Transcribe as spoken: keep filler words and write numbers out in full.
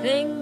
Thing